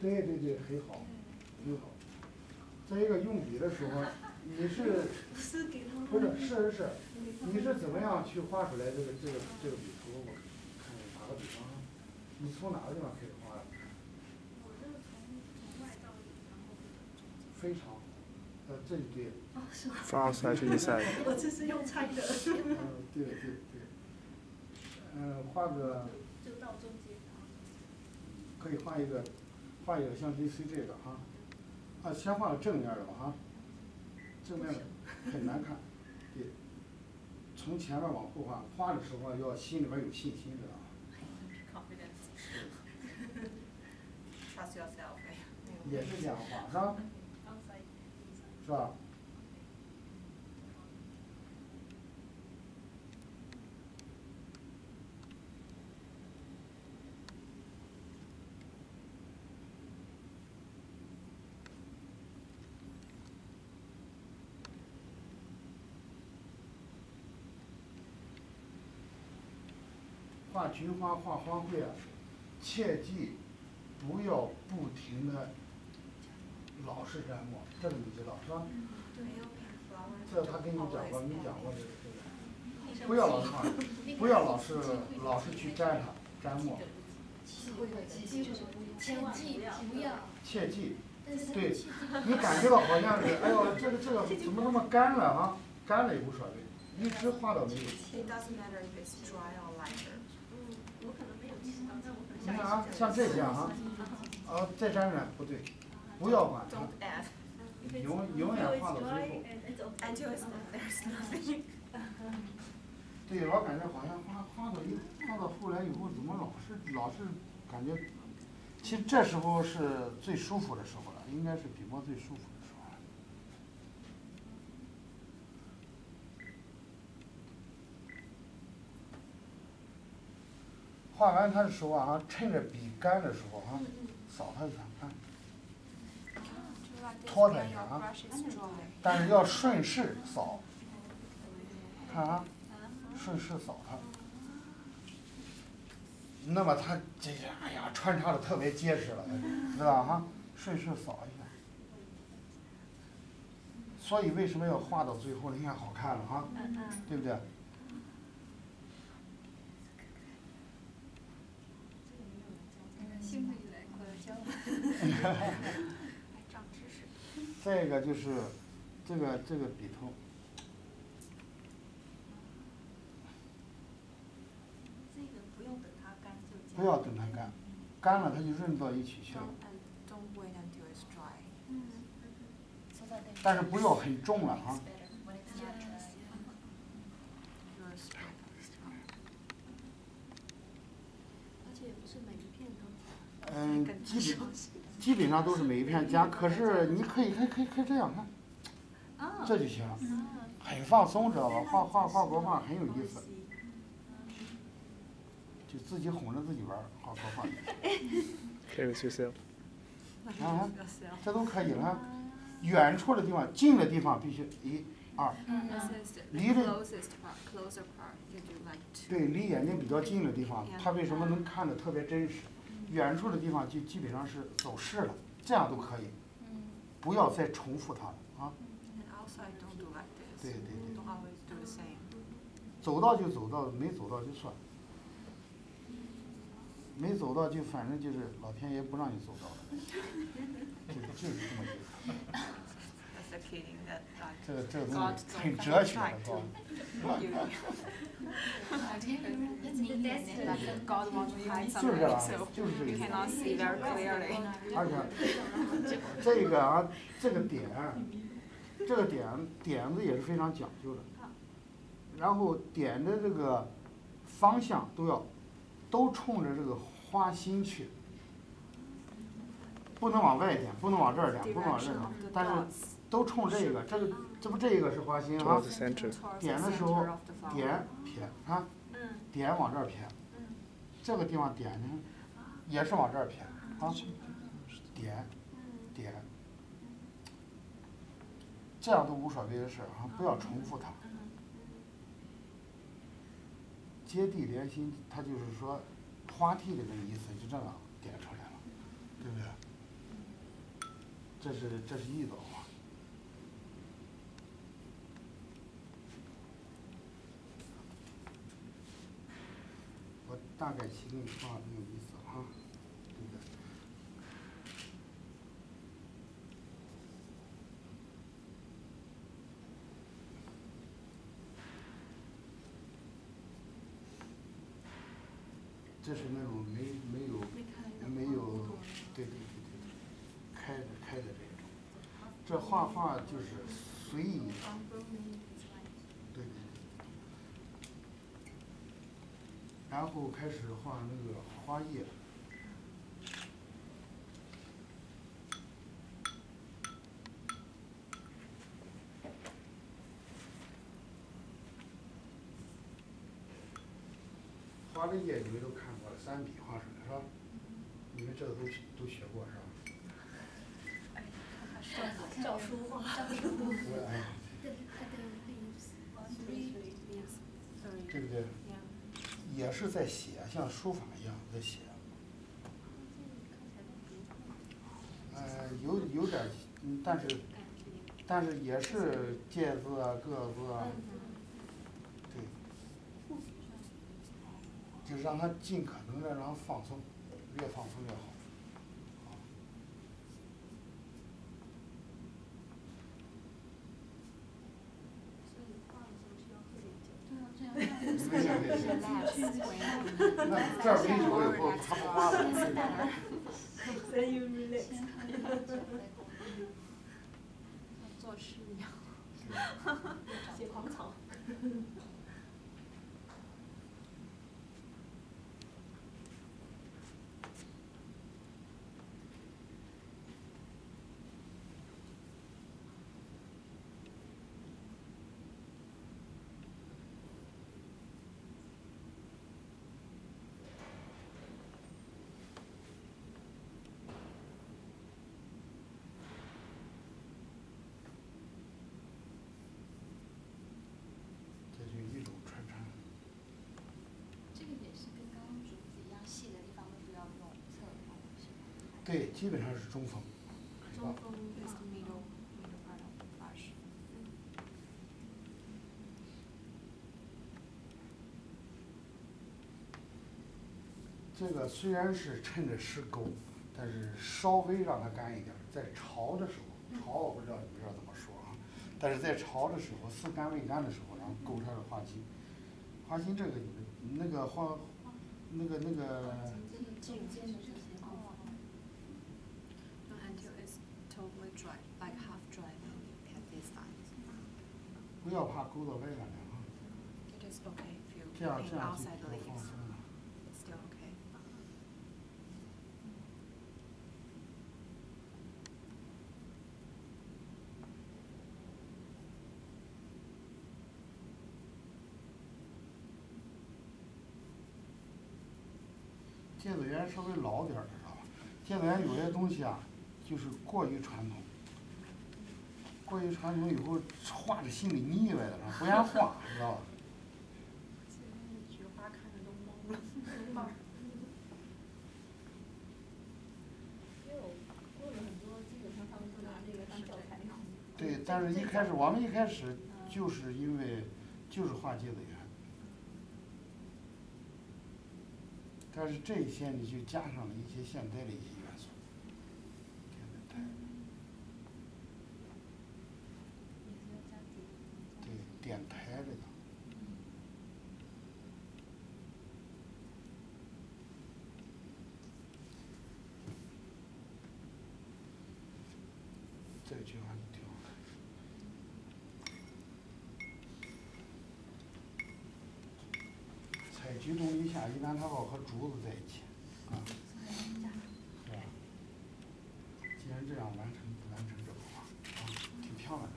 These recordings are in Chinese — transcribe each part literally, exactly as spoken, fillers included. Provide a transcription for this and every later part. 对对对，很好，很好。再一个用笔的时候，你是不是是是是，你是怎么样去画出来这个这个这个笔触？我看打个比方，你从哪个地方开始画的？我就从外到里，然后非常好，呃，这一对。From side to side。我这是用猜的。嗯，对对对。嗯，画个。就到中间。可以画一个。 画一个像类似这个哈，啊，先画个正面的吧哈，正面的很难看，对，从前面往后画，画的时候要心里边有信心的啊。也是这样画是吧？是吧？画菊花、画花卉啊，切记不要不停的老是染墨，这个你知道是吧？这他跟你讲过，没讲过这个，不要老是不要老是老是去沾它沾墨。切记不要。切记，对，你感觉到好像是，哎呦，这个这个怎么这么干了啊？干了也无所谓，一直画到没有。 你看啊，像这些啊，啊，再沾染不对，不要管它，永永远画到最后。对，老感觉好像画画到一画到后来以后，怎么老是老是感觉，其实这时候是最舒服的时候了，应该是笔墨最舒服的时候了。画完它的时候啊，趁着笔干的时候啊，扫它一下，看，拖它一下啊，但是要顺势扫，看啊，顺势扫它，那么它这下哎呀穿插的特别结实了，知道哈、啊？顺势扫一下，所以为什么要画到最后？你看好看了哈、啊，对不对？ 再一个就是这个这个笔头，这个不用等它干就不要等它干，干了它就润到一起去了。但是不要很重了啊。 嗯，基本基本上都是每一片加，可是你可以可以可以可以这样看，这就行，很放松，知道吧？画画画国画很有意思，就自己哄着自己玩，画国画。可以休息了。啊，这都可以了。远处的地方，近的地方必须一、二。离的。对，离眼睛比较近的地方，它为什么能看得特别真实？ 远处的地方就基本上是走势了，这样都可以，不要再重复它了啊。对对对，走到就走到，没走到就算，没走到就反正就是老天爷不让你走到了，就是就是这么意思。这个这个东西很哲学的是吧？ 就是啊，就是这个。而且这个啊，这个点，这个点点子也是非常讲究的。然后点的这个方向都要都冲着这个花心去，不能往外点，不能往这儿点，不能往这儿点，但是都冲这个，这个这不这个是花心啊。点的时候点撇啊。 点往这儿偏，这个地方点呢，也是往这儿偏啊，点，点，这样都无所谓的事啊，不要重复它。接地连心，它就是说，花娣这个意思就这样点出来了，对不对？这是这是一种啊。我大概其中画的有意思哈，对不对？ 这是那种没没有没有，对对对对，开的开的这种，这画画就是随意的，对对对。然后开始画那个花叶。 花的叶你们都看过了，三笔画水是吧？你们这都都学过是吧？赵书画，对不对？也是在写，像书法一样在写。呃，有有点，但是但是也是介字啊，个字啊。 就是让他尽可能的让他放松，越放松越好。好。所以画的时候是要喝点酒。对啊，这样。那这儿没酒以后，他不花了。Then you relax。做事一样。写狂草。对，基本上是中锋。中锋对 middle middle part of the brush。这个虽然是趁着湿勾，但是稍微让它干一点，在潮的时候，潮我不知道你们要怎么说啊，但是在潮的时候，似干未干的时候，然后勾它的花心。花心这个那个花，那个那个。 Totally dry, like half dry, then you can decide. 不要怕勾到外面来啊。It is okay if you paint outside the leaves. It's still okay. 芥子园稍微老点儿，知道吧？芥子园有些东西啊。 就是过于传统，过于传统以后，画着心里腻歪了，不愿画，知道吧？现在菊花看着都懵了，因为我过了很多，基本上他们都拿这个当教材用。对，但是一开始我们一开始就是因为就是画芥子园，但是这一些你就加上了一些现代的一些。 点台这个，这句话挺好看。采菊东篱下，一般它好和竹子在一起，啊，是吧？既然这样完成完成这幅画，啊，挺漂亮的。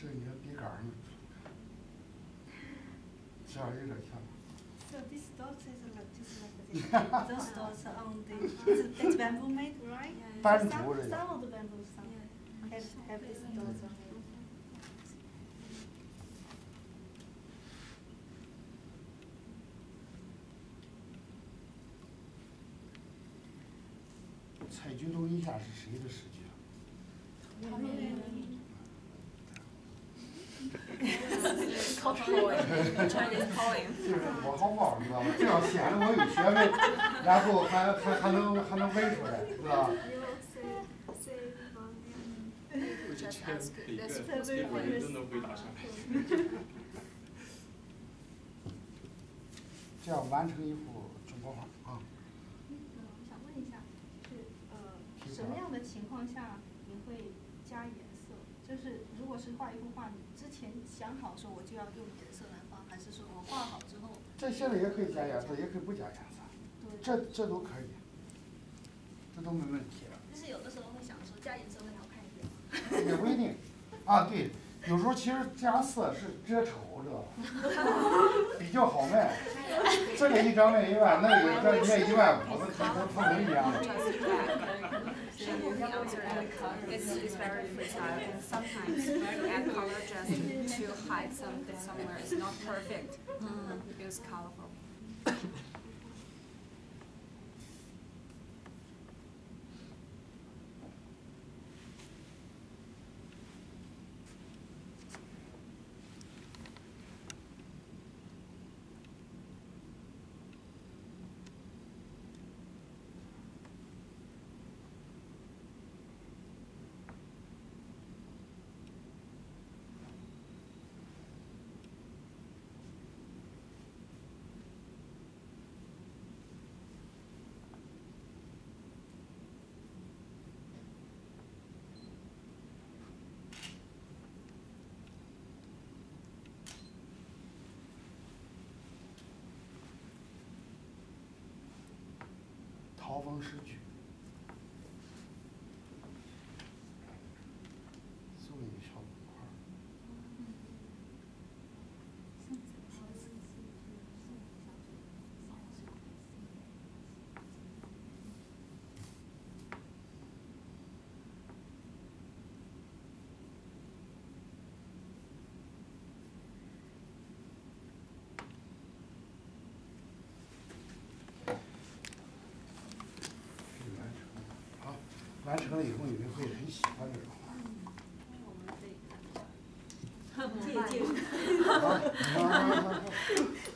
这你的笔杆呢？这样有点像。So these dots is like just like those dots on the that's bamboo made, right? Some some of the bamboo some have have these dots on it.《采菊东篱下》是谁的诗句啊？陶渊明。Called poem, Chinese poem。就是我好不好，知道吗？至少显得我有学问，然后还还还能还能背出来，是吧？ 这样完成一幅中国画啊。 什么样的情况下你会加颜色？就是如果是画一幅画，你之前想好说我就要用颜色来画，还是说我画好之后？这现在也可以加颜色，也可以不加颜色，这这都可以，这都没问题了。但是有的时候会想说加颜色会好看一点吗？也不一定，啊对，有时候其实加色是遮丑，知道吧？比较好卖，这个一张卖一万，那个这卖一万五，那跟泡芙一样的。 It's, it's very fragile and sometimes you add color just to hide something somewhere. It's not perfect. Mm. It's colorful. 《陶风诗句》送你小木块儿。完成了以后，你们会很喜欢这种画。我们可以看一下，借鉴。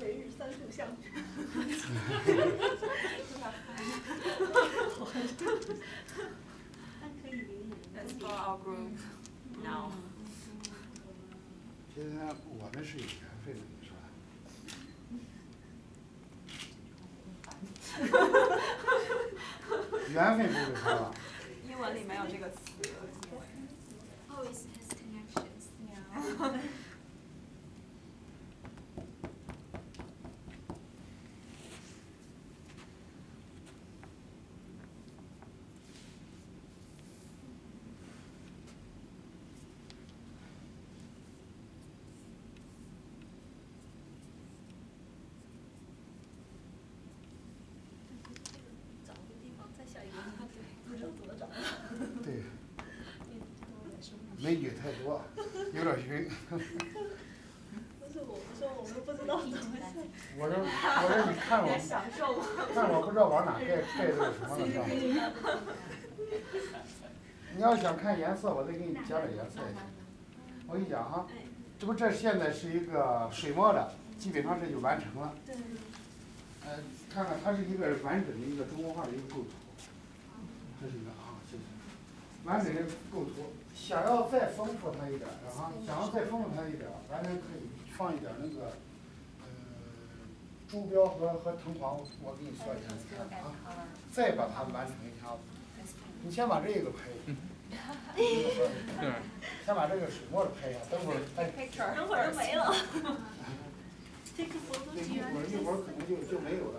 每日三炷香。那可以明年。For our group now。今天我们是有缘分的，你说。 缘分不会说了。英文里没有这个词。Always has connections. Yeah. 美女太多，有点晕。不是，我不说，我们不知道怎么办。我说，我说，你看我，看我不知道往哪盖盖这个什么了。你要想看颜色，我再给你加点颜色。我跟你讲哈，这不这现在是一个水墨的，基本上这就完成了。对。呃，看看它是一个完整的一个中国画的一个构图，这是一个啊，谢谢。完整的构图。 想要再丰富它一点儿啊，想要再丰富它一点儿，咱们可以放一点那个，呃，朱标和和藤黄，我给你说一下，你看啊，再把它完成一下。你先把这个拍一下，先把这个水墨的拍一下，等会儿哎，等会儿就没了，一会儿一会儿可能就就没有了。